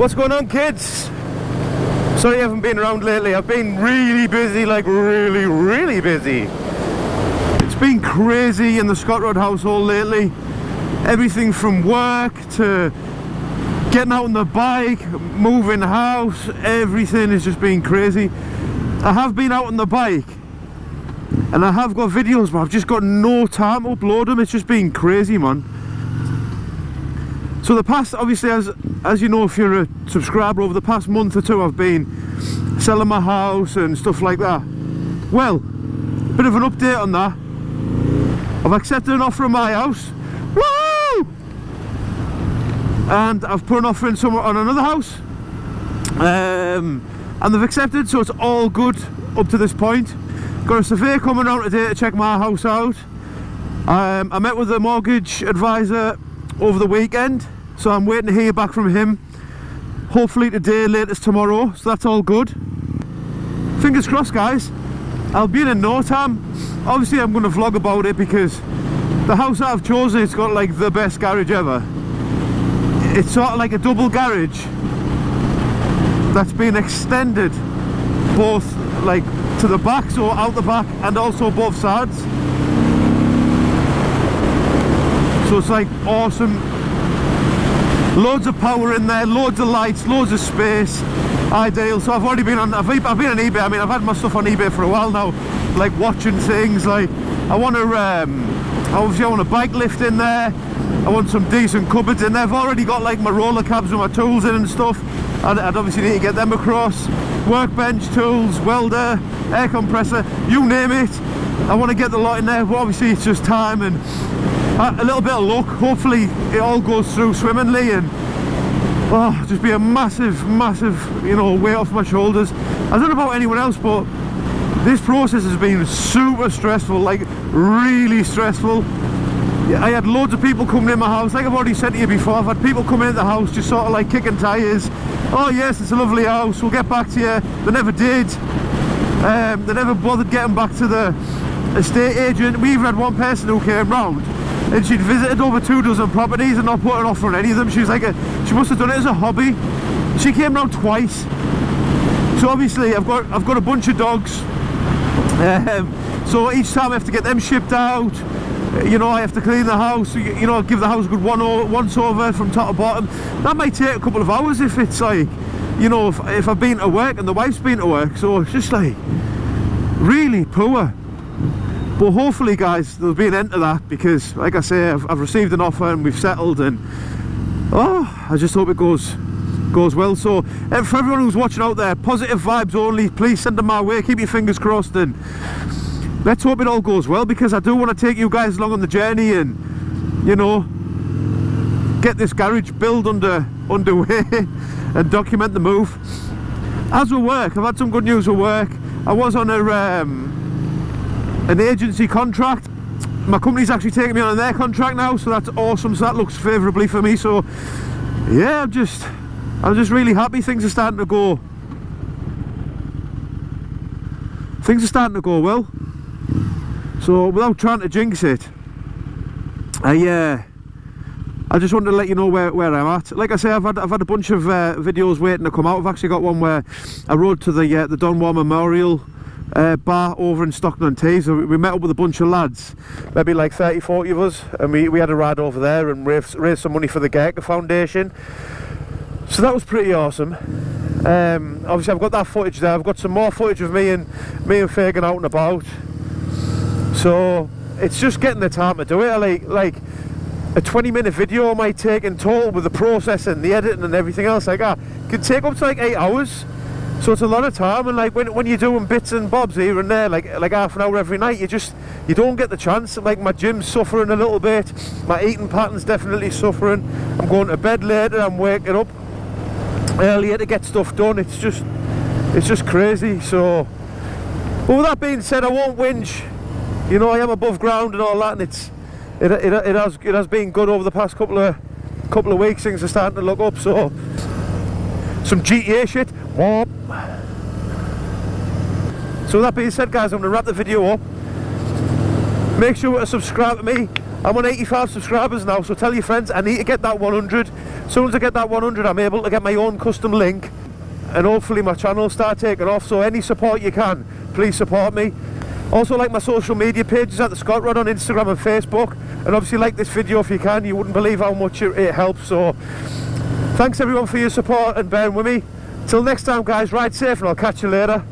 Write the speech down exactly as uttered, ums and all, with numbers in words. What's going on, kids? Sorry I haven't been around lately. I've been really busy, like really, really busy. It's been crazy in the Scott Rod household lately. Everything from work to getting out on the bike, moving house, everything has just been crazy. I have been out on the bike and I have got videos, but I've just got no time to upload them. It's just been crazy, man. So the past, obviously, as as you know, if you're a subscriber, over the past month or two I've been selling my house and stuff like that. Well, a bit of an update on that. I've accepted an offer on my house. Woo! And I've put an offer in somewhere on another house. Um, and they've accepted, so it's all good up to this point. Got a surveyor coming out today to check my house out. Um, I met with a mortgage advisor over the weekend, so I'm waiting to hear back from him, hopefully today, latest tomorrow, so that's all good. Fingers crossed, guys. I'll be in Northam. Obviously I'm going to vlog about it because the house that I've chosen, it's got like the best garage ever. It's sort of like a double garage that's been extended both like to the back, so out the back, and also both sides. So it's like awesome, loads of power in there, loads of lights, loads of space, ideal. So I've already been on, I've, I've been on eBay. I mean, I've had my stuff on eBay for a while now, like watching things, like I want to, um, obviously I want a bike lift in there, I want some decent cupboards in there. I've already got like my roller cabs with my tools in and stuff, I'd, I'd obviously need to get them across, workbench, tools, welder, air compressor, you name it, I want to get the lot in there, but obviously it's just time and a little bit of luck. Hopefully it all goes through swimmingly and oh, just be a massive, massive, you know, weight off my shoulders. I don't know about anyone else, but this process has been super stressful, like really stressful. I had loads of people coming in my house, like I've already said to you before, I've had people coming into the house just sort of like kicking tyres. Oh yes, it's a lovely house, we'll get back to you. They never did. Um, they never bothered getting back to the estate agent. We even had one person who came round and she'd visited over two dozen properties and not put an offer on any of them. She was like, a, she must have done it as a hobby. She came round twice. So obviously I've got I've got a bunch of dogs. Um, so each time I have to get them shipped out. You know, I have to clean the house. You, you know, give the house a good one over, once over from top to bottom. That might take a couple of hours if it's like, you know, if, if I've been to work and the wife's been to work. So it's just like really poor. But hopefully, guys, there'll be an end to that because, like I say, I've, I've received an offer and we've settled, and oh, I just hope it goes goes well. So, for everyone who's watching out there, positive vibes only. Please send them my way. Keep your fingers crossed, and let's hope it all goes well because I do want to take you guys along on the journey and, you know, get this garage build under underway and document the move. As with work, I've had some good news with work. I was on a um, an agency contract. My company's actually taking me on their contract now, so that's awesome, so that looks favourably for me. So yeah, I'm just I'm just really happy things are starting to go things are starting to go well. So without trying to jinx it, I uh, I just wanted to let you know where, where I'm at. Like I say, I've had, I've had a bunch of uh, videos waiting to come out. I've actually got one where I rode to the, uh, the Don War Memorial uh, bar over in Stockton-on-Tees. So we met up with a bunch of lads, maybe like thirty, forty of us, and we, we had a ride over there and raised, raised some money for the Geiger Foundation. So that was pretty awesome. Um, obviously I've got that footage there. I've got some more footage of me and, me and Fagan out and about. So it's just getting the time to do it. I like, like a twenty minute video might take in total with the process and the editing and everything else like that, it could take up to like eight hours, so it's a lot of time. And like when, when you're doing bits and bobs here and there, like like half an hour every night, you just you don't get the chance. Like my gym's suffering a little bit, my eating pattern's definitely suffering, I'm going to bed later, I'm waking up earlier to get stuff done. It's just it's just crazy. So but with that being said, I won't whinge, you know, I am above ground and all that, and it's It, it, it, has, it has been good over the past couple of couple of weeks. Things are starting to look up, so some G T A shit. So with that being said, guys, I'm going to wrap the video up. Make sure to subscribe to me. I'm on eighty-five subscribers now, so tell your friends I need to get that one hundred. As soon as I get that one hundred, I'm able to get my own custom link, and hopefully my channel will start taking off. So any support you can, please support me. Also, like my social media pages at the Scott Rod on Instagram and Facebook, and obviously like this video if you can. You wouldn't believe how much it, it helps. So thanks everyone for your support and bearing with me. Till next time, guys, ride safe and I'll catch you later.